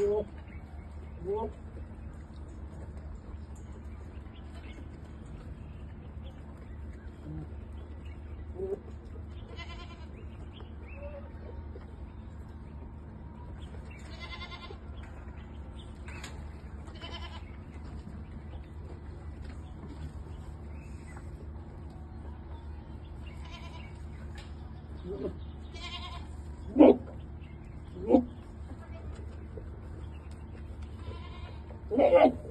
Walk. Look.